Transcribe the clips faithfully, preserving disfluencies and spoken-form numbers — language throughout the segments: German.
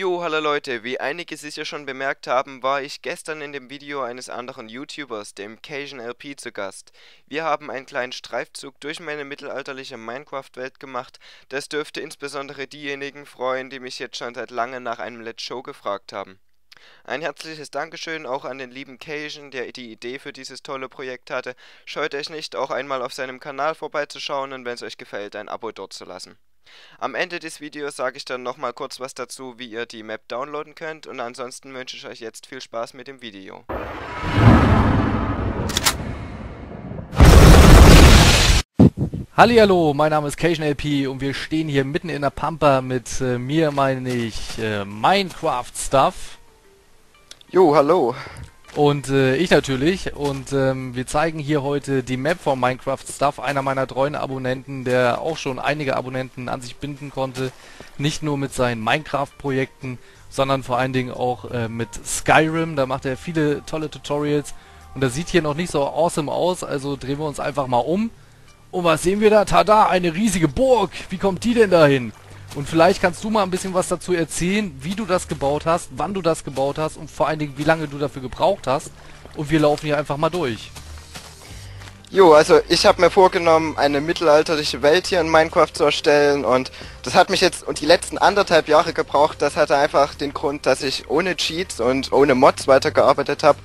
Jo, hallo Leute, wie einige sicher schon bemerkt haben, war ich gestern in dem Video eines anderen YouTubers, dem CajunLP, zu Gast. Wir haben einen kleinen Streifzug durch meine mittelalterliche Minecraft-Welt gemacht. Das dürfte insbesondere diejenigen freuen, die mich jetzt schon seit lange nach einem Let's Show gefragt haben. Ein herzliches Dankeschön auch an den lieben Cajun, der die Idee für dieses tolle Projekt hatte. Scheut euch nicht, auch einmal auf seinem Kanal vorbeizuschauen und wenn es euch gefällt, ein Abo dort zu lassen. Am Ende des Videos sage ich dann nochmal kurz was dazu, wie ihr die Map downloaden könnt, und ansonsten wünsche ich euch jetzt viel Spaß mit dem Video. Hallihallo, mein Name ist CajunLP und wir stehen hier mitten in der Pampa mit äh, mir, meine ich, äh, Minecraft Stuff. Jo, hallo. Und äh, ich natürlich, und ähm, wir zeigen hier heute die Map von Minecraft Stuff, einer meiner treuen Abonnenten, der auch schon einige Abonnenten an sich binden konnte, nicht nur mit seinen Minecraft-Projekten, sondern vor allen Dingen auch äh, mit Skyrim. Da macht er viele tolle Tutorials und das sieht hier noch nicht so awesome aus, also drehen wir uns einfach mal um. Und was sehen wir da? Tada, eine riesige Burg! Wie kommt die denn dahin? Und vielleicht kannst du mal ein bisschen was dazu erzählen, wie du das gebaut hast, wann du das gebaut hast und vor allen Dingen, wie lange du dafür gebraucht hast. Und wir laufen hier einfach mal durch. Jo, also ich habe mir vorgenommen, eine mittelalterliche Welt hier in Minecraft zu erstellen, und das hat mich jetzt und die letzten anderthalb Jahre gebraucht. Das hatte einfach den Grund, dass ich ohne Cheats und ohne Mods weitergearbeitet habe.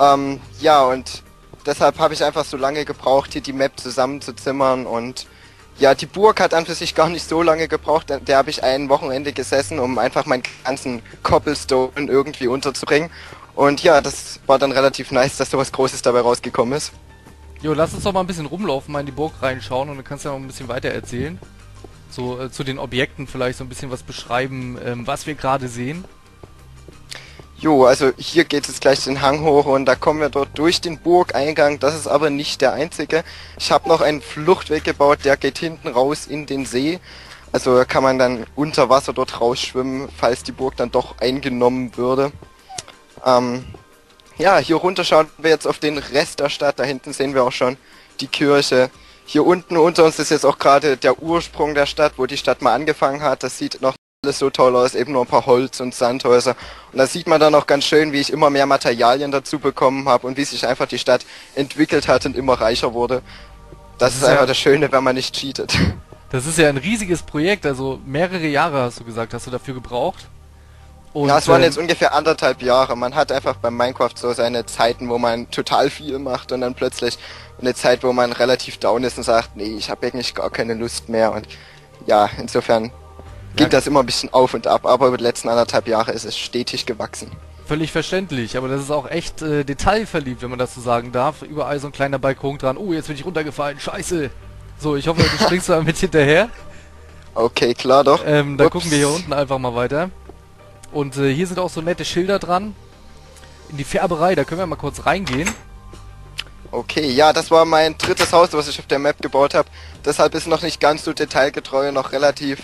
Ähm, ja, und deshalb habe ich einfach so lange gebraucht, hier die Map zusammenzuzimmern. Und ja, die Burg hat an für sich gar nicht so lange gebraucht, da habe ich ein Wochenende gesessen, um einfach meinen ganzen Cobblestone irgendwie unterzubringen. Und ja, das war dann relativ nice, dass sowas Großes dabei rausgekommen ist. Jo, lass uns doch mal ein bisschen rumlaufen, mal in die Burg reinschauen, und dann kannst du ja noch ein bisschen weiter erzählen. So, äh, zu den Objekten vielleicht so ein bisschen was beschreiben, ähm, was wir gerade sehen. Jo, also hier geht es gleich den Hang hoch und da kommen wir dort durch den Burgeingang. Das ist aber nicht der einzige. Ich habe noch einen Fluchtweg gebaut, der geht hinten raus in den See. Also kann man dann unter Wasser dort rausschwimmen, falls die Burg dann doch eingenommen würde. Ähm, ja, hier runter schauen wir jetzt auf den Rest der Stadt. Da hinten sehen wir auch schon die Kirche. Hier unten unter uns ist jetzt auch gerade der Ursprung der Stadt, wo die Stadt mal angefangen hat. Das sieht noch alles so toll aus, eben nur ein paar Holz- und Sandhäuser. Und da sieht man dann auch ganz schön, wie ich immer mehr Materialien dazu bekommen habe und wie sich einfach die Stadt entwickelt hat und immer reicher wurde. Das, das ist, ist einfach ja das Schöne, wenn man nicht cheatet. Das ist ja ein riesiges Projekt, also mehrere Jahre hast du gesagt, hast du dafür gebraucht? Und ja, es waren jetzt ungefähr anderthalb Jahre. Man hat einfach bei Minecraft so seine Zeiten, wo man total viel macht, und dann plötzlich eine Zeit, wo man relativ down ist und sagt, nee, ich habe eigentlich gar keine Lust mehr. Und ja, insofern geht das immer ein bisschen auf und ab, aber über die letzten anderthalb Jahre ist es stetig gewachsen. Völlig verständlich, aber das ist auch echt äh, detailverliebt, wenn man das so sagen darf. Überall so ein kleiner Balkon dran. Oh, jetzt bin ich runtergefallen, scheiße. So, ich hoffe, du springst mal mit hinterher. Okay, klar doch. Ähm, dann Ups. gucken wir hier unten einfach mal weiter. Und äh, hier sind auch so nette Schilder dran. In die Färberei, da können wir mal kurz reingehen. Okay, ja, das war mein drittes Haus, was ich auf der Map gebaut habe. Deshalb ist noch nicht ganz so detailgetreu, noch relativ...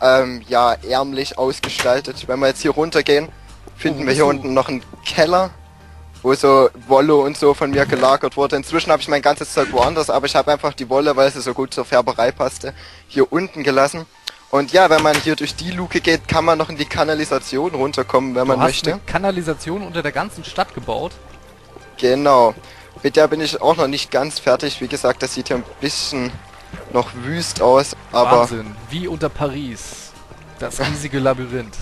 Ähm, ja, ärmlich ausgestaltet. Wenn wir jetzt hier runtergehen, finden oh, wir hier so unten noch einen Keller, wo so Wolle und so von mir gelagert wurde. Inzwischen habe ich mein ganzes Zeug woanders, aber ich habe einfach die Wolle, weil sie so gut zur Färberei passte, hier unten gelassen. Und ja, wenn man hier durch die Luke geht, kann man noch in die Kanalisation runterkommen, wenn man möchte. Du hast eine Kanalisation unter der ganzen Stadt gebaut? Genau. Mit der bin ich auch noch nicht ganz fertig. Wie gesagt, das sieht hier ein bisschen noch wüst aus, aber... Wahnsinn, wie unter Paris. Das riesige Labyrinth.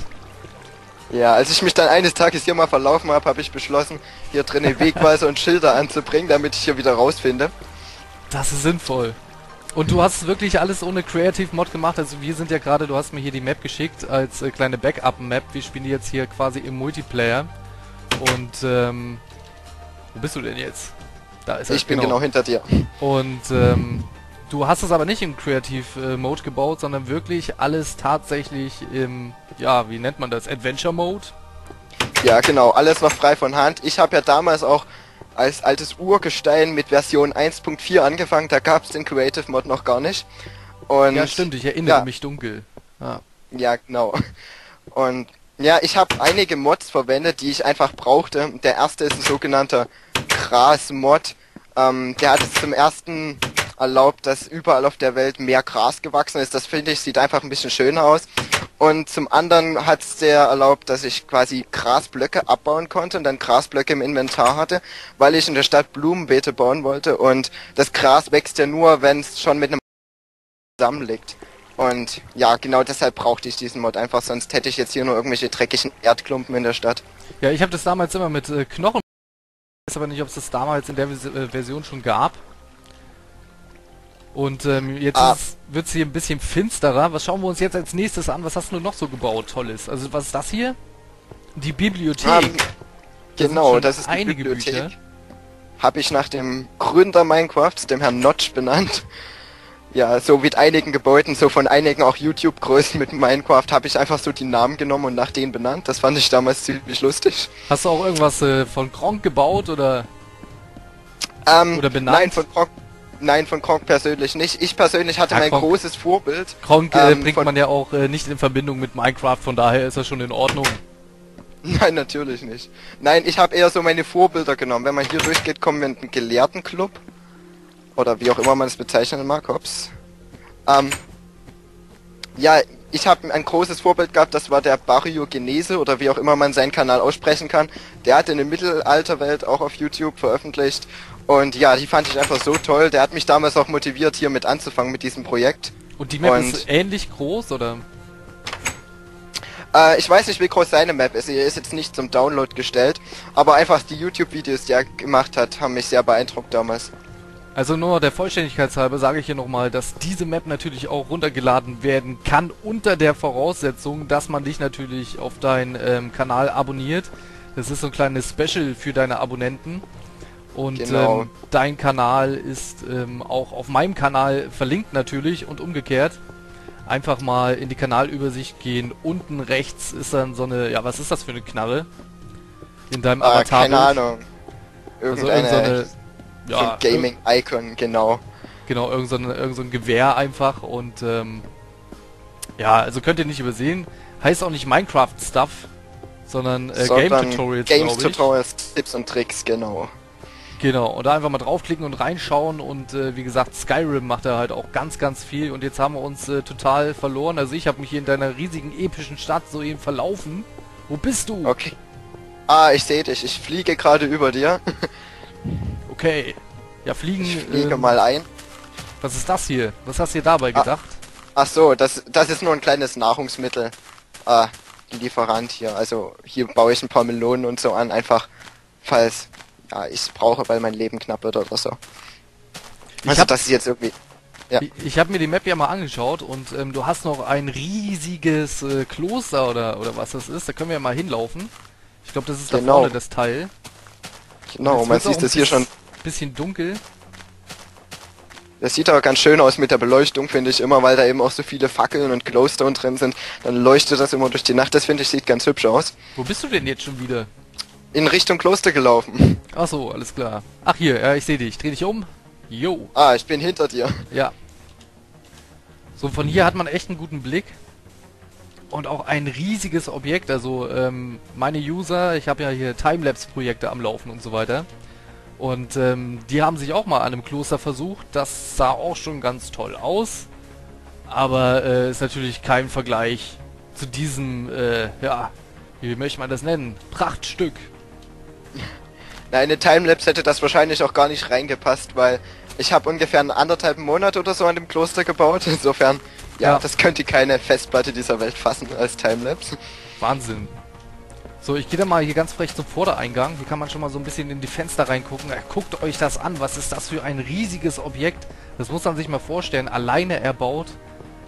Ja, als ich mich dann eines Tages hier mal verlaufen habe, habe ich beschlossen, hier drinnen Wegweiser und Schilder anzubringen, damit ich hier wieder rausfinde. Das ist sinnvoll. Und du hast wirklich alles ohne Creative Mod gemacht, also wir sind ja gerade, du hast mir hier die Map geschickt als äh, kleine Backup-Map. Wir spielen die jetzt hier quasi im Multiplayer. Und, ähm... wo bist du denn jetzt? Da ist er. Ich bin genau hinter dir. Und, ähm... du hast es aber nicht im Creative Mode gebaut, sondern wirklich alles tatsächlich im, ja, wie nennt man das, Adventure Mode? Ja, genau, alles noch frei von Hand. Ich habe ja damals auch als altes Urgestein mit Version eins Punkt vier angefangen, da gab es den Creative Mode noch gar nicht. Und ja, stimmt, ich erinnere ja. mich dunkel. Ah. Ja, genau. Und ja, ich habe einige Mods verwendet, die ich einfach brauchte. Der erste ist ein sogenannter Gras-Mod. Ähm, der hat es zum ersten... erlaubt, dass überall auf der Welt mehr Gras gewachsen ist. Das finde ich, sieht einfach ein bisschen schöner aus. Und zum anderen hat es der erlaubt, dass ich quasi Grasblöcke abbauen konnte und dann Grasblöcke im Inventar hatte, weil ich in der Stadt Blumenbeete bauen wollte. Und das Gras wächst ja nur, wenn es schon mit einem zusammen liegt. Und ja, genau deshalb brauchte ich diesen Mod einfach, sonst hätte ich jetzt hier nur irgendwelche dreckigen Erdklumpen in der Stadt. Ja, ich habe das damals immer mit äh, Knochen. Ich weiß aber nicht, ob es das damals in der äh, Version schon gab. Und ähm, jetzt ah. wird es hier ein bisschen finsterer. Was schauen wir uns jetzt als nächstes an? Was hast du noch so gebaut, Tolles? Also was ist das hier? Die Bibliothek. Ah, genau, das ist die Bibliothek. Habe ich nach dem Gründer Minecrafts, dem Herrn Notch, benannt. Ja, so mit einigen Gebäuden, so von einigen auch YouTube-Größen mit Minecraft, habe ich einfach so die Namen genommen und nach denen benannt. Das fand ich damals ziemlich lustig. Hast du auch irgendwas äh, von Gronkh gebaut oder, ähm, oder benannt? Nein, von Gronkh. Nein, von Gronkh persönlich nicht. Ich persönlich hatte ja, mein Gronkh. großes Vorbild. Gronkh äh, ähm, bringt man ja auch äh, nicht in Verbindung mit Minecraft, von daher ist er schon in Ordnung. Nein, natürlich nicht. Nein, ich habe eher so meine Vorbilder genommen. Wenn man hier durchgeht, kommen wir in einen Gelehrtenclub. Oder wie auch immer man es bezeichnen mag, hops. Ähm, ja, ich habe ein großes Vorbild gehabt, das war der Barrio Genese oder wie auch immer man seinen Kanal aussprechen kann. Der hat in der Mittelalterwelt auch auf YouTube veröffentlicht. Und ja, die fand ich einfach so toll. Der hat mich damals auch motiviert, hier mit anzufangen mit diesem Projekt. Und die Map und ist ähnlich groß, oder? Äh, ich weiß nicht, wie groß seine Map ist. Sie ist jetzt nicht zum Download gestellt. Aber einfach die YouTube-Videos, die er gemacht hat, haben mich sehr beeindruckt damals. Also nur der Vollständigkeit halber sage ich hier nochmal, dass diese Map natürlich auch runtergeladen werden kann, unter der Voraussetzung, dass man dich natürlich auf deinen ähm, Kanal abonniert. Das ist so ein kleines Special für deine Abonnenten. Und genau. ähm, dein Kanal ist ähm, auch auf meinem Kanal verlinkt natürlich und umgekehrt. Einfach mal in die Kanalübersicht gehen. Unten rechts ist dann so eine, ja was ist das für eine Knarre? In deinem ah, Avatar. Keine Ahnung. Irgendeine, also irgendeine so ja, Gaming-Icon, genau. Genau, irgendein so irgend so ein Gewehr einfach und ähm, ja, also könnt ihr nicht übersehen. Heißt auch nicht Minecraft Stuff, sondern äh, so, Game Tutorials. Games, Tutorials, Tipps und Tricks, genau. Genau, und da einfach mal draufklicken und reinschauen und äh, wie gesagt, Skyrim macht er halt auch ganz, ganz viel und jetzt haben wir uns äh, total verloren. Also ich habe mich hier in deiner riesigen, epischen Stadt soeben verlaufen. Wo bist du? Okay. Ah, ich sehe dich. Ich fliege gerade über dir. Okay. Ja, fliegen... Ich fliege ähm, mal ein. Was ist das hier? Was hast du dir dabei ah, gedacht? Ach so, das, das ist nur ein kleines Nahrungsmittel. Ah, Lieferant hier. Also hier baue ich ein paar Melonen und so an, einfach falls... Ja, ich brauche, weil mein Leben knapp wird oder so. Ich also hab, das ist jetzt irgendwie... Ja. Ich, ich habe mir die Map ja mal angeschaut und ähm, du hast noch ein riesiges äh, Kloster oder, oder was das ist. Da können wir ja mal hinlaufen. Ich glaube, das ist genau. da vorne das Teil. Genau, man sieht das hier schon... Bisschen dunkel. Das sieht aber ganz schön aus mit der Beleuchtung, finde ich immer, weil da eben auch so viele Fackeln und Glowstone drin sind. Dann leuchtet das immer durch die Nacht. Das, finde ich, sieht ganz hübsch aus. Wo bist du denn jetzt schon wieder? In Richtung Kloster gelaufen. Ach so, alles klar. Ach hier, ja, ich sehe dich. Dreh dich um. Jo. Ah, ich bin hinter dir. Ja. So, von hier hat man echt einen guten Blick. Und auch ein riesiges Objekt. Also, ähm, meine User, ich habe ja hier Timelapse-Projekte am Laufen und so weiter. Und, ähm, die haben sich auch mal an einem Kloster versucht. Das sah auch schon ganz toll aus. Aber, äh, ist natürlich kein Vergleich zu diesem, äh, ja, wie möchte man das nennen? Prachtstück. Nein, eine Timelapse hätte das wahrscheinlich auch gar nicht reingepasst, weil ich habe ungefähr einen anderthalb Monat oder so an dem Kloster gebaut. Insofern, ja, ja, das könnte keine Festplatte dieser Welt fassen als Timelapse. Wahnsinn. So, ich gehe da mal hier ganz frech zum Vordereingang. Hier kann man schon mal so ein bisschen in die Fenster reingucken. Ja, guckt euch das an. Was ist das für ein riesiges Objekt? Das muss man sich mal vorstellen. Alleine erbaut.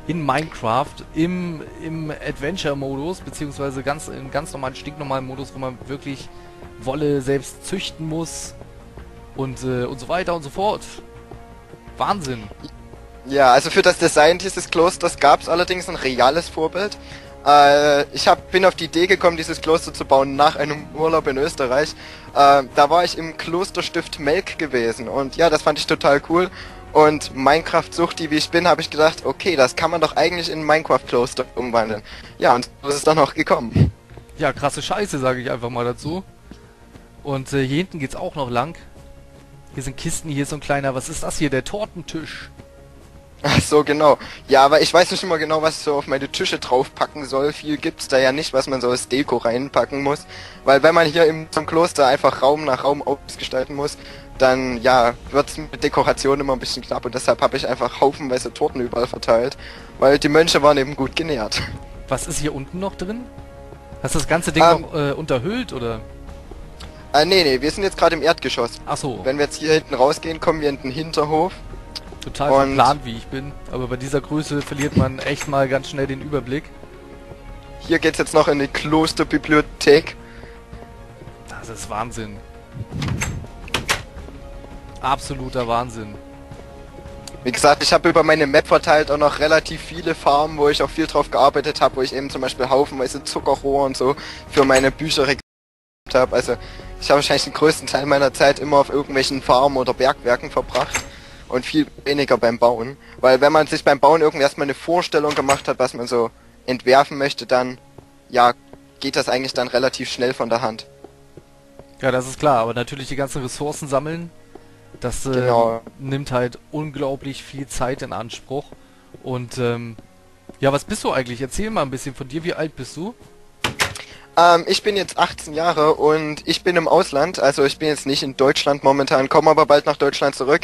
In Minecraft, im, im Adventure-Modus, beziehungsweise ganz, im ganz normalen, stinknormalen Modus, wo man wirklich Wolle selbst züchten muss und, äh, und so weiter und so fort. Wahnsinn. Ja, also für das Design dieses Klosters gab es allerdings ein reales Vorbild. Äh, ich hab, bin auf die Idee gekommen, dieses Kloster zu bauen nach einem Urlaub in Österreich. Äh, da war ich im Klosterstift Melk gewesen und ja, das fand ich total cool. Und Minecraft-Suchti, wie ich bin, habe ich gedacht, okay, das kann man doch eigentlich in Minecraft-Kloster umwandeln. Ja, und so ist es dann auch gekommen. Ja, krasse Scheiße, sage ich einfach mal dazu. Und äh, hier hinten geht's auch noch lang. Hier sind Kisten, hier ist so ein kleiner, was ist das hier, der Tortentisch. Ach so, genau. Ja, aber ich weiß nicht immer genau, was ich so auf meine Tische draufpacken soll. Viel gibt's da ja nicht, was man so als Deko reinpacken muss. Weil wenn man hier im, zum Kloster einfach Raum nach Raum ausgestalten muss, dann, ja, wird's mit Dekoration immer ein bisschen knapp. Und deshalb habe ich einfach haufenweise Torten überall verteilt. Weil die Mönche waren eben gut genährt. Was ist hier unten noch drin? Hast du das ganze Ding ähm, noch äh, unterhüllt, oder? Äh, nee, nee, wir sind jetzt gerade im Erdgeschoss. Ach so. Wenn wir jetzt hier hinten rausgehen, kommen wir in den Hinterhof. Total verplant, wie ich bin, aber bei dieser Größe verliert man echt mal ganz schnell den Überblick. Hier geht's jetzt noch in die Klosterbibliothek. Das ist Wahnsinn. Absoluter Wahnsinn. Wie gesagt, ich habe über meine Map verteilt auch noch relativ viele Farmen, wo ich auch viel drauf gearbeitet habe, wo ich eben zum Beispiel haufenweise Zuckerrohr und so für meine Bücher reklamiert habe. Also ich habe wahrscheinlich den größten Teil meiner Zeit immer auf irgendwelchen Farmen oder Bergwerken verbracht. Und viel weniger beim Bauen. Weil wenn man sich beim Bauen irgendwie erstmal eine Vorstellung gemacht hat, was man so entwerfen möchte, dann, ja, geht das eigentlich dann relativ schnell von der Hand. Ja, das ist klar. Aber natürlich die ganzen Ressourcen sammeln, das äh, genau. nimmt halt unglaublich viel Zeit in Anspruch. Und, ähm, ja, was bist du eigentlich? Erzähl mal ein bisschen von dir. Wie alt bist du? Ähm, ich bin jetzt achtzehn Jahre und ich bin im Ausland, also ich bin jetzt nicht in Deutschland momentan, komme aber bald nach Deutschland zurück.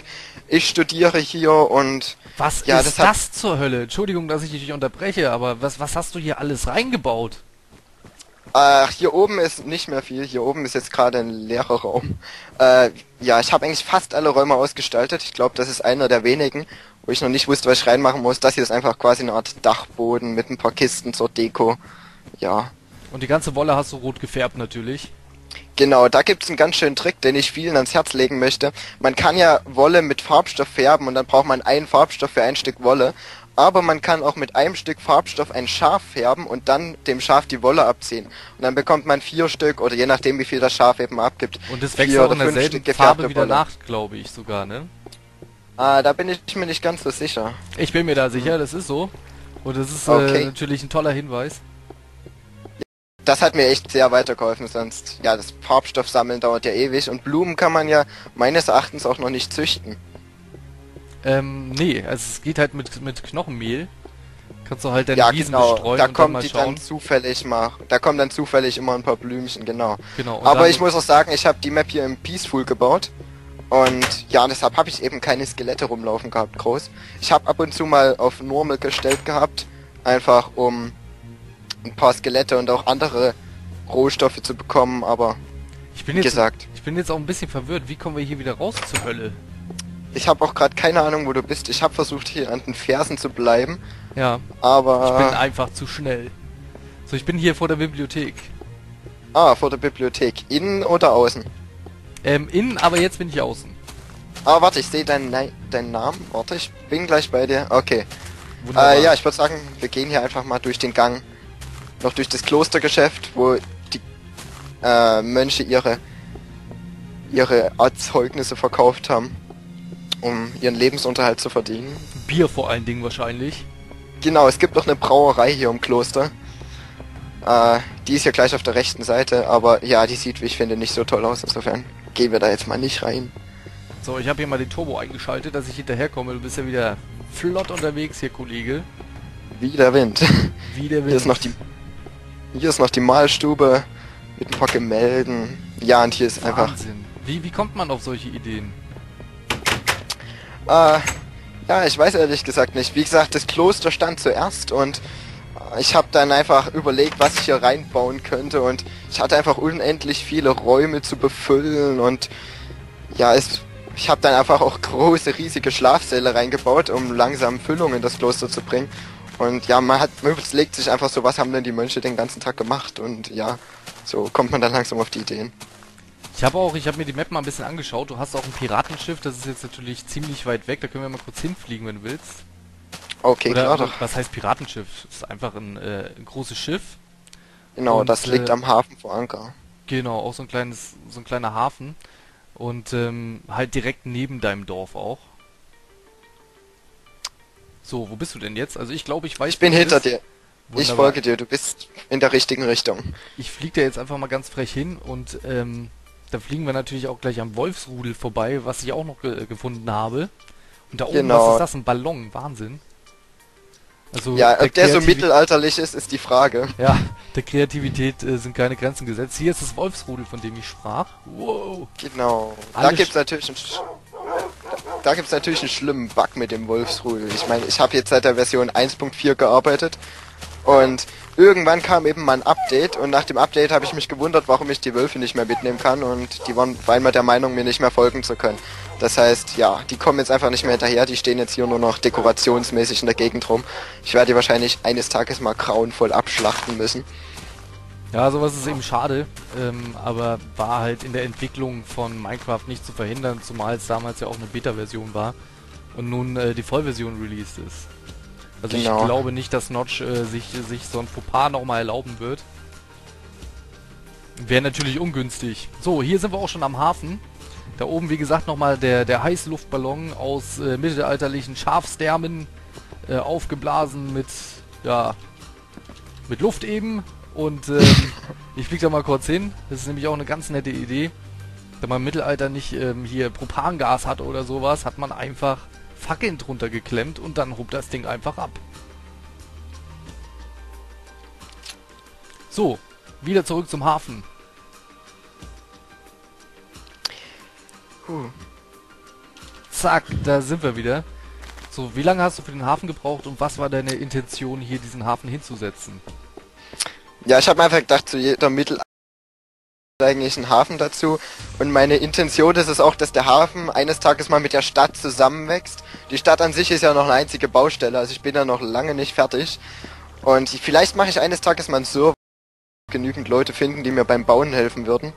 Ich studiere hier und... Was ja, ist das, das zur Hölle? Entschuldigung, dass ich dich unterbreche, aber was, was hast du hier alles reingebaut? Ach, äh, hier oben ist nicht mehr viel, hier oben ist jetzt gerade ein leerer Raum. Äh, ja, ich habe eigentlich fast alle Räume ausgestaltet, ich glaube, das ist einer der wenigen, wo ich noch nicht wusste, was ich reinmachen muss. Das hier ist einfach quasi eine Art Dachboden mit ein paar Kisten zur Deko, ja... Und die ganze Wolle hast du rot gefärbt natürlich. Genau, da gibt's einen ganz schönen Trick, den ich vielen ans Herz legen möchte. Man kann ja Wolle mit Farbstoff färben und dann braucht man einen Farbstoff für ein Stück Wolle. Aber man kann auch mit einem Stück Farbstoff ein Schaf färben und dann dem Schaf die Wolle abziehen. Und dann bekommt man vier Stück oder je nachdem wie viel das Schaf eben abgibt. Und das wächst auch in derselben Farbe wieder nach, glaube ich sogar, ne? Ah, da bin ich mir nicht ganz so sicher. Ich bin mir da sicher, das ist so. Und das ist okay. äh, natürlich ein toller Hinweis. Das hat mir echt sehr weitergeholfen, sonst, ja, das Farbstoffsammeln dauert ja ewig und Blumen kann man ja meines Erachtens auch noch nicht züchten. Ähm, nee, also es geht halt mit, mit Knochenmehl, kannst du halt deine ja, Wiesen genau. bestreuen da und kommt dann mal schauen. Dann zufällig mal, da kommen dann zufällig immer ein paar Blümchen, genau. genau Aber ich muss auch sagen, ich habe die Map hier im Peaceful gebaut und ja, deshalb habe ich eben keine Skelette rumlaufen gehabt, groß. Ich habe ab und zu mal auf Normal gestellt gehabt, einfach um... ein paar Skelette und auch andere Rohstoffe zu bekommen, aber ich bin jetzt, gesagt. Ich bin jetzt auch ein bisschen verwirrt. Wie kommen wir hier wieder raus zur Hölle? Ich habe auch gerade keine Ahnung, wo du bist. Ich habe versucht, hier an den Fersen zu bleiben. Ja, aber... ich bin einfach zu schnell. So, ich bin hier vor der Bibliothek. Ah, vor der Bibliothek. Innen oder außen? Ähm, innen, aber jetzt bin ich außen. Ah, warte, ich sehe deinen, deinen Namen. Warte, ich bin gleich bei dir. Okay. Äh, ja, ich würde sagen, wir gehen hier einfach mal durch den Gang. Noch durch das Klostergeschäft, wo die äh, Mönche ihre ihre Erzeugnisse verkauft haben, um ihren Lebensunterhalt zu verdienen. Bier vor allen Dingen wahrscheinlich. Genau, es gibt noch eine Brauerei hier im Kloster. Äh, die ist ja gleich auf der rechten Seite, aber ja, die sieht, wie ich finde, nicht so toll aus. Insofern gehen wir da jetzt mal nicht rein. So, ich habe hier mal den Turbo eingeschaltet, dass ich hinterherkomme. Du bist ja wieder flott unterwegs hier, Kollege. Wie der Wind. Wie der Wind. Hier ist noch die... Hier ist noch die Mahlstube mit ein paar Gemälden. Ja, und hier ist Wahnsinn. einfach... Wie, wie kommt man auf solche Ideen? Äh, ja, ich weiß ehrlich gesagt nicht. Wie gesagt, das Kloster stand zuerst und ich habe dann einfach überlegt, was ich hier reinbauen könnte. Und ich hatte einfach unendlich viele Räume zu befüllen und ja, es, ich habe dann einfach auch große, riesige Schlafsäle reingebaut, um langsam Füllung in das Kloster zu bringen. Und ja, man hat man überlegt sich einfach so, was haben denn die Mönche den ganzen Tag gemacht? Und ja, so kommt man dann langsam auf die Ideen. Ich habe auch, ich habe mir die Map mal ein bisschen angeschaut. Du hast auch ein Piratenschiff, das ist jetzt natürlich ziemlich weit weg. Da können wir mal kurz hinfliegen, wenn du willst. Okay, Oder, klar doch. Was heißt Piratenschiff? Das ist einfach ein, äh, ein großes Schiff. Genau, und das äh, liegt am Hafen vor Anker. Genau, auch so ein kleines, so ein kleiner Hafen. Und ähm, halt direkt neben deinem Dorf auch. So, wo bist du denn jetzt? Also ich glaube, ich weiß... Ich bin hinter dir. Wunderbar. Ich folge dir, du bist in der richtigen Richtung. Ich fliege da jetzt einfach mal ganz frech hin und ähm, da fliegen wir natürlich auch gleich am Wolfsrudel vorbei, was ich auch noch ge gefunden habe. Und da oben, genau. Was ist das? Ein Ballon, Wahnsinn. Also ja, ob der, der so mittelalterlich ist, ist die Frage. Ja, der Kreativität äh, sind keine Grenzen gesetzt. Hier ist das Wolfsrudel, von dem ich sprach. Wow. Genau. Alle da gibt's natürlich einen Sch da gibt's natürlich einen schlimmen Bug mit dem Wolfsrudel. Ich meine, ich habe jetzt seit der Version eins Punkt vier gearbeitet und irgendwann kam eben mal ein Update und nach dem Update habe ich mich gewundert, warum ich die Wölfe nicht mehr mitnehmen kann und die waren auf einmal der Meinung, mir nicht mehr folgen zu können. Das heißt, ja, die kommen jetzt einfach nicht mehr hinterher, die stehen jetzt hier nur noch dekorationsmäßig in der Gegend rum. Ich werde die wahrscheinlich eines Tages mal grauenvoll abschlachten müssen. Ja, sowas ist eben schade, ähm, aber war halt in der Entwicklung von Minecraft nicht zu verhindern, zumal es damals ja auch eine Beta-Version war und nun äh, die Vollversion released ist. Also genau. Ich glaube nicht, dass Notch äh, sich, sich so ein Fauxpas nochmal erlauben wird. Wäre natürlich ungünstig. So, hier sind wir auch schon am Hafen. Da oben, wie gesagt, nochmal der, der Heißluftballon aus äh, mittelalterlichen Schafsdärmen äh, aufgeblasen mit, ja, mit Luft eben. Und ähm, ich fliege da mal kurz hin. Das ist nämlich auch eine ganz nette Idee. Da man im Mittelalter nicht ähm, hier Propangas hat oder sowas, hat man einfach Fackeln drunter geklemmt und dann hob das Ding einfach ab. So, wieder zurück zum Hafen. Huh. Zack, da sind wir wieder. So, wie lange hast du für den Hafen gebraucht und was war deine Intention, hier diesen Hafen hinzusetzen? Ja, ich habe mir einfach gedacht, zu jeder Mittel... eigentlich einen Hafen dazu und meine Intention ist es auch, dass der Hafen eines Tages mal mit der Stadt zusammenwächst. Die Stadt an sich ist ja noch eine einzige Baustelle, also ich bin da noch lange nicht fertig und ich, vielleicht mache ich eines Tages mal einen Server, genügend Leute finden, die mir beim Bauen helfen würden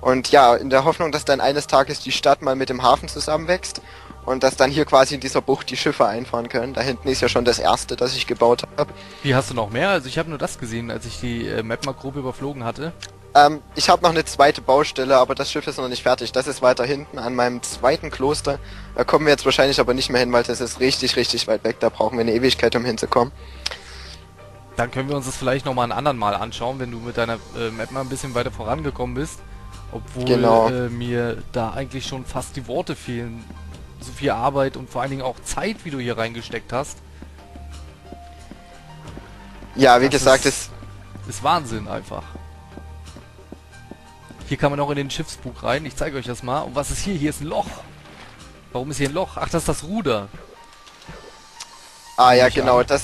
und ja, in der Hoffnung, dass dann eines Tages die Stadt mal mit dem Hafen zusammenwächst und dass dann hier quasi in dieser Bucht die Schiffe einfahren können. Da hinten ist ja schon das erste, das ich gebaut habe. Wie, hast du noch mehr? Also ich habe nur das gesehen, als ich die äh, Map mal grob überflogen hatte. Ähm, ich habe noch eine zweite Baustelle, aber das Schiff ist noch nicht fertig. Das ist weiter hinten an meinem zweiten Kloster. Da kommen wir jetzt wahrscheinlich aber nicht mehr hin, weil das ist richtig, richtig weit weg. Da brauchen wir eine Ewigkeit, um hinzukommen. Dann können wir uns das vielleicht nochmal ein andern Mal anschauen, wenn du mit deiner äh, Map mal ein bisschen weiter vorangekommen bist. Obwohl genau. äh, mir da eigentlich schon fast die Worte fehlen. So viel Arbeit und vor allen Dingen auch Zeit, wie du hier reingesteckt hast. Ja, wie das gesagt, ist, es ist Wahnsinn einfach. Hier kann man auch in den Schiffsbug rein. Ich zeige euch das mal. Und was ist hier? Hier ist ein Loch. Warum ist hier ein Loch? Ach, das ist das Ruder. Ah ja, genau. Das,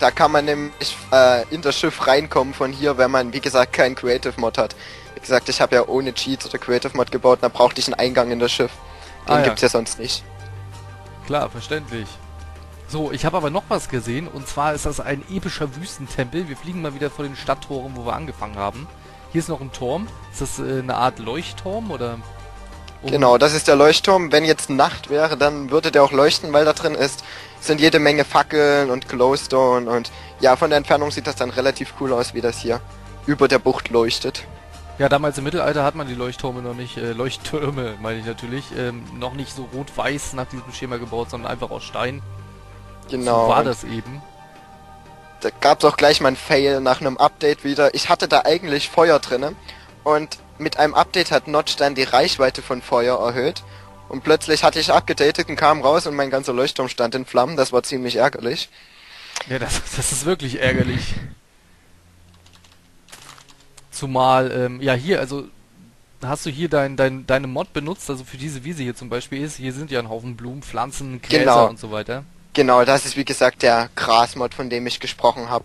da kann man nämlich äh, in das Schiff reinkommen von hier, wenn man, wie gesagt, keinen Creative Mod hat. Wie gesagt, ich habe ja ohne Cheats oder Creative Mod gebaut. Da brauchte ich einen Eingang in das Schiff. Den ah, ja. Gibt's ja sonst nicht. Klar, verständlich. So, ich habe aber noch was gesehen. Und zwar ist das ein epischer Wüstentempel. Wir fliegen mal wieder vor den Stadttoren, wo wir angefangen haben. Hier ist noch ein Turm. Ist das äh, eine Art Leuchtturm oder? Um genau, das ist der Leuchtturm. Wenn jetzt Nacht wäre, dann würde der auch leuchten, weil da drin ist, sind jede Menge Fackeln und Glowstone und ja, von der Entfernung sieht das dann relativ cool aus, wie das hier über der Bucht leuchtet. Ja, damals im Mittelalter hat man die Leuchttürme noch nicht, äh, Leuchttürme meine ich natürlich, ähm, noch nicht so rot-weiß nach diesem Schema gebaut, sondern einfach aus Stein. Genau. So war das eben. Da gab es auch gleich mal ein Fail nach einem Update wieder. Ich hatte da eigentlich Feuer drinne und mit einem Update hat Notch dann die Reichweite von Feuer erhöht und plötzlich hatte ich abgedatet und kam raus und mein ganzer Leuchtturm stand in Flammen. Das war ziemlich ärgerlich. Ja, das, das ist wirklich ärgerlich. Zumal, ähm, ja hier, also hast du hier dein, dein, deine Mod benutzt, also für diese Wiese hier zum Beispiel ist, hier sind ja ein Haufen Blumen, Pflanzen, Gräser genau. und so weiter. Genau, das ist wie gesagt der Grasmod, von dem ich gesprochen habe.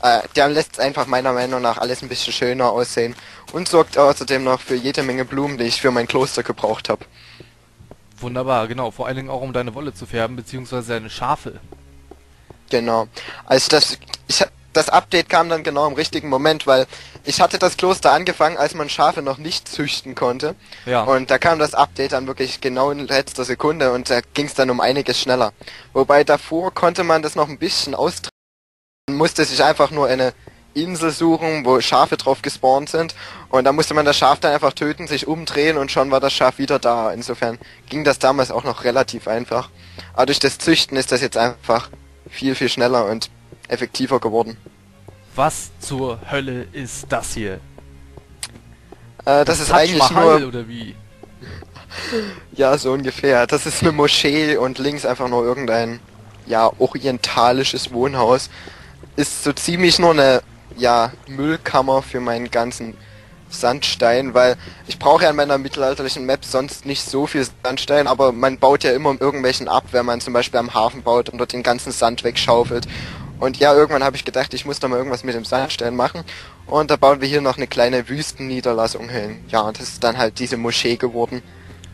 Äh, der lässt es einfach meiner Meinung nach alles ein bisschen schöner aussehen und sorgt außerdem noch für jede Menge Blumen, die ich für mein Kloster gebraucht habe. Wunderbar, genau. Vor allen Dingen auch, um deine Wolle zu färben, beziehungsweise deine Schafe. Genau. Also das, ich, das Update kam dann genau im richtigen Moment, weil ich hatte das Kloster angefangen, als man Schafe noch nicht züchten konnte. Ja. Und da kam das Update dann wirklich genau in letzter Sekunde und da ging es dann um einiges schneller. Wobei davor konnte man das noch ein bisschen austreiben. Man musste sich einfach nur eine Insel suchen, wo Schafe drauf gespawnt sind und da musste man das Schaf dann einfach töten, sich umdrehen und schon war das Schaf wieder da. Insofern ging das damals auch noch relativ einfach. Aber durch das Züchten ist das jetzt einfach viel, viel schneller und effektiver geworden. Was zur Hölle ist das hier? Äh, das, das ist eigentlich nur... oder wie? Ja, so ungefähr. Das ist eine Moschee und links einfach nur irgendein, ja, orientalisches Wohnhaus. Ist so ziemlich nur eine, ja, Müllkammer für meinen ganzen Sandstein, weil ich brauche ja in meiner mittelalterlichen Map sonst nicht so viel Sandstein, aber man baut ja immer irgendwelchen ab, wenn man zum Beispiel am Hafen baut und dort den ganzen Sand wegschaufelt. Und ja, irgendwann habe ich gedacht, ich muss da mal irgendwas mit dem Sandstein machen. Und da bauen wir hier noch eine kleine Wüstenniederlassung hin. Ja, und das ist dann halt diese Moschee geworden.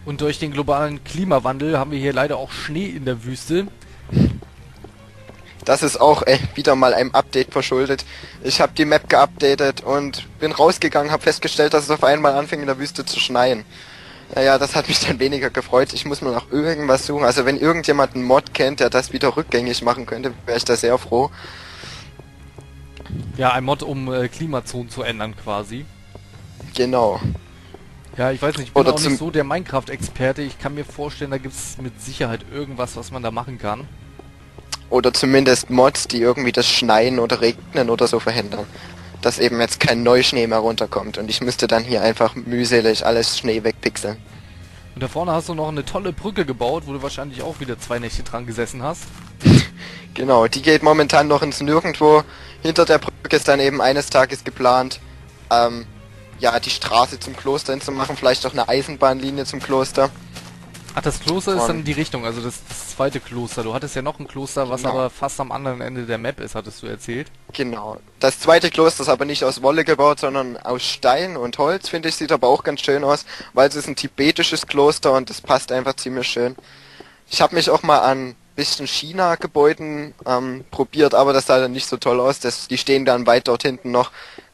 Und durch den globalen Klimawandel haben wir hier leider auch Schnee in der Wüste. Das ist auch ey, wieder mal einem Update verschuldet. Ich habe die Map geupdatet und bin rausgegangen, habe festgestellt, dass es auf einmal anfing in der Wüste zu schneien. Naja, das hat mich dann weniger gefreut. Ich muss mal nach irgendwas suchen. Also wenn irgendjemand einen Mod kennt, der das wieder rückgängig machen könnte, wäre ich da sehr froh. Ja, ein Mod, um äh, Klimazonen zu ändern quasi. Genau. Ja, ich weiß nicht, ich bin Oder auch nicht so der Minecraft-Experte. Ich kann mir vorstellen, da gibt es mit Sicherheit irgendwas, was man da machen kann. Oder zumindest Mods, die irgendwie das Schneien oder Regnen oder so verhindern. Dass eben jetzt kein Neuschnee mehr runterkommt. Und ich müsste dann hier einfach mühselig alles Schnee wegpixeln. Und da vorne hast du noch eine tolle Brücke gebaut, wo du wahrscheinlich auch wieder zwei Nächte dran gesessen hast. Genau, die geht momentan noch ins Nirgendwo. Hinter der Brücke ist dann eben eines Tages geplant, ähm, ja, die Straße zum Kloster hinzumachen. Vielleicht auch eine Eisenbahnlinie zum Kloster. Ach, das Kloster ist dann die Richtung, also das, das zweite Kloster. Du hattest ja noch ein Kloster, was genau. aber fast am anderen Ende der Map ist, hattest du erzählt. Genau. Das zweite Kloster ist aber nicht aus Wolle gebaut, sondern aus Stein und Holz, finde ich. Sieht aber auch ganz schön aus, weil es ist ein tibetisches Kloster und das passt einfach ziemlich schön. Ich habe mich auch mal an bisschen China-Gebäuden ähm, probiert, aber das sah dann nicht so toll aus. Das, die stehen dann weit dort hinten noch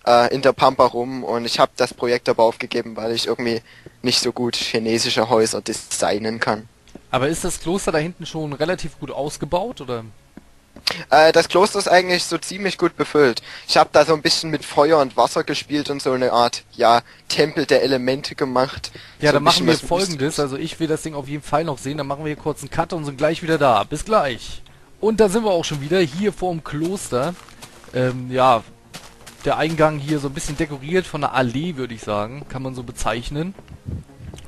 äh, in der Pampa rum und ich habe das Projekt aber aufgegeben, weil ich irgendwie nicht so gut chinesische Häuser designen kann. Aber ist das Kloster da hinten schon relativ gut ausgebaut, oder? Äh, das Kloster ist eigentlich so ziemlich gut befüllt. Ich habe da so ein bisschen mit Feuer und Wasser gespielt und so eine Art, ja, Tempel der Elemente gemacht. Ja, so dann machen wir Folgendes, also ich will das Ding auf jeden Fall noch sehen, dann machen wir hier kurz einen Cut und sind gleich wieder da. Bis gleich! Und da sind wir auch schon wieder, hier vorm Kloster. Ähm, ja, der Eingang hier so ein bisschen dekoriert von einer Allee, würde ich sagen, kann man so bezeichnen.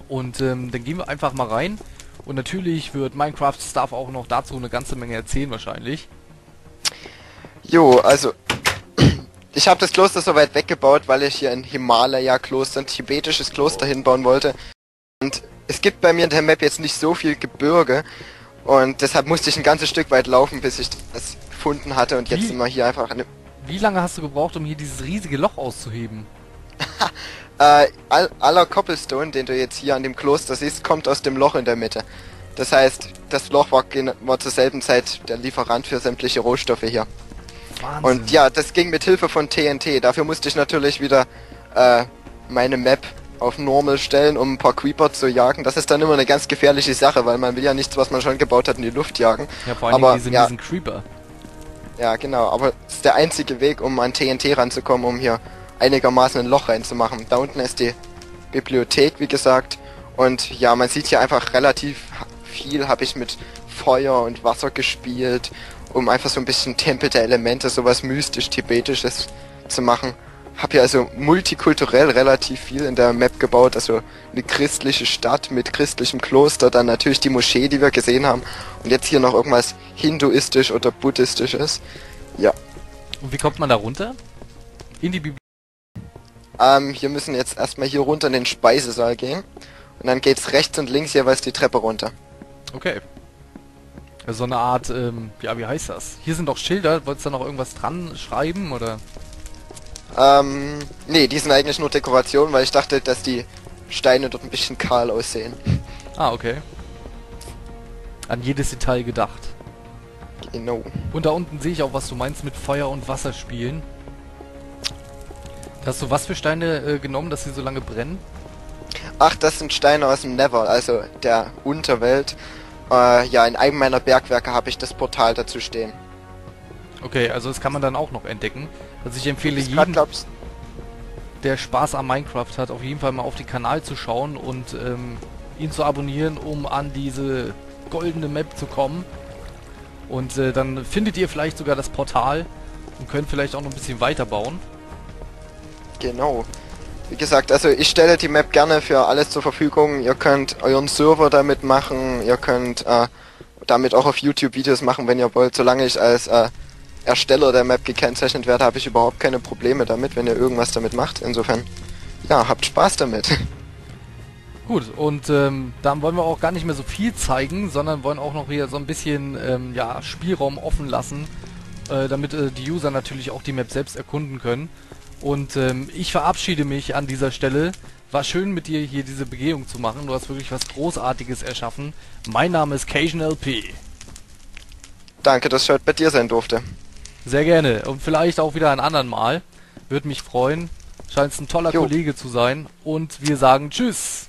Und ähm, dann gehen wir einfach mal rein. Und natürlich wird Minecraft Stuff auch noch dazu eine ganze Menge erzählen wahrscheinlich. Jo, also ich habe das Kloster so weit weggebaut, weil ich hier ein Himalaya-Kloster, ein tibetisches Kloster hinbauen wollte. Und es gibt bei mir in der Map jetzt nicht so viel Gebirge und deshalb musste ich ein ganzes Stück weit laufen, bis ich das gefunden hatte und jetzt Wie? sind wir hier einfach... Eine Wie lange hast du gebraucht, um hier dieses riesige Loch auszuheben? äh, all, aller Cobblestone, den du jetzt hier an dem Kloster siehst, kommt aus dem Loch in der Mitte. Das heißt, das Loch war, war zur selben Zeit der Lieferant für sämtliche Rohstoffe hier. Wahnsinn. Und ja, das ging mit Hilfe von T N T. Dafür musste ich natürlich wieder äh, meine Map auf Normal stellen, um ein paar Creeper zu jagen. Das ist dann immer eine ganz gefährliche Sache, weil man will ja nichts, was man schon gebaut hat, in die Luft jagen. Ja, vor allem diesen ja, Creeper. Ja, genau. Aber es ist der einzige Weg, um an T N T ranzukommen, um hier einigermaßen ein Loch reinzumachen. Da unten ist die Bibliothek, wie gesagt. Und ja, man sieht hier einfach relativ viel, habe ich mit Feuer und Wasser gespielt, um einfach so ein bisschen Tempel der Elemente, sowas mystisch-tibetisches zu machen. Hab hier also multikulturell relativ viel in der Map gebaut, also eine christliche Stadt mit christlichem Kloster, dann natürlich die Moschee, die wir gesehen haben und jetzt hier noch irgendwas hinduistisch oder buddhistisches. Ja. Und wie kommt man da runter? In die Bibliothek? Ähm, hier müssen jetzt erstmal hier runter in den Speisesaal gehen und dann geht's rechts und links jeweils die Treppe runter. Okay. So eine Art, ähm, ja, wie heißt das? Hier sind doch Schilder, wolltest du da noch irgendwas dran schreiben, oder? Ähm, nee, die sind eigentlich nur Dekoration, weil ich dachte, dass die Steine dort ein bisschen kahl aussehen. Ah, okay. An jedes Detail gedacht. Genau. Und da unten sehe ich auch, was du meinst mit Feuer und Wasser spielen. Hast du was für Steine äh, genommen, dass sie so lange brennen? Ach, das sind Steine aus dem Nether, also der Unterwelt. Uh, ja, in einem meiner Bergwerke habe ich das Portal dazu stehen. Okay, also das kann man dann auch noch entdecken. Also ich empfehle jedem, der Spaß am Minecraft hat, auf jeden Fall mal auf den Kanal zu schauen und ähm, ihn zu abonnieren, um an diese goldene Map zu kommen. Und äh, dann findet ihr vielleicht sogar das Portal und könnt vielleicht auch noch ein bisschen weiterbauen. Genau. Wie gesagt, also ich stelle die Map gerne für alles zur Verfügung. Ihr könnt euren Server damit machen, ihr könnt äh, damit auch auf YouTube Videos machen, wenn ihr wollt. Solange ich als äh, Ersteller der Map gekennzeichnet werde, habe ich überhaupt keine Probleme damit, wenn ihr irgendwas damit macht. Insofern, ja, habt Spaß damit. Gut, und ähm, dann wollen wir auch gar nicht mehr so viel zeigen, sondern wollen auch noch hier so ein bisschen ähm, ja, Spielraum offen lassen, äh, damit äh, die User natürlich auch die Map selbst erkunden können. Und ähm, ich verabschiede mich an dieser Stelle. War schön mit dir hier diese Begehung zu machen. Du hast wirklich was Großartiges erschaffen. Mein Name ist CajunLP. Danke, dass ich heute bei dir sein durfte. Sehr gerne. Und vielleicht auch wieder ein anderen Mal. Würde mich freuen. Scheint ein toller jo. Kollege zu sein. Und wir sagen Tschüss.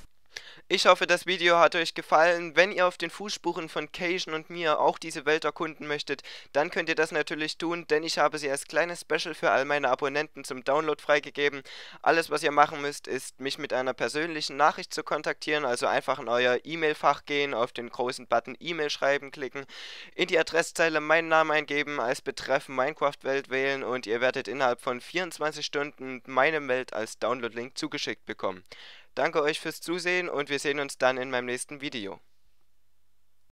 Ich hoffe, das Video hat euch gefallen. Wenn ihr auf den Fußspuren von Cajun und mir auch diese Welt erkunden möchtet, dann könnt ihr das natürlich tun, denn ich habe sie als kleines Special für all meine Abonnenten zum Download freigegeben. Alles, was ihr machen müsst, ist, mich mit einer persönlichen Nachricht zu kontaktieren, also einfach in euer E-Mail-Fach gehen, auf den großen Button E-Mail schreiben klicken, in die Adresszeile meinen Namen eingeben, als Betreff Minecraft-Welt wählen und ihr werdet innerhalb von vierundzwanzig Stunden meine Welt als Download-Link zugeschickt bekommen. Danke euch fürs Zusehen und wir sehen uns dann in meinem nächsten Video.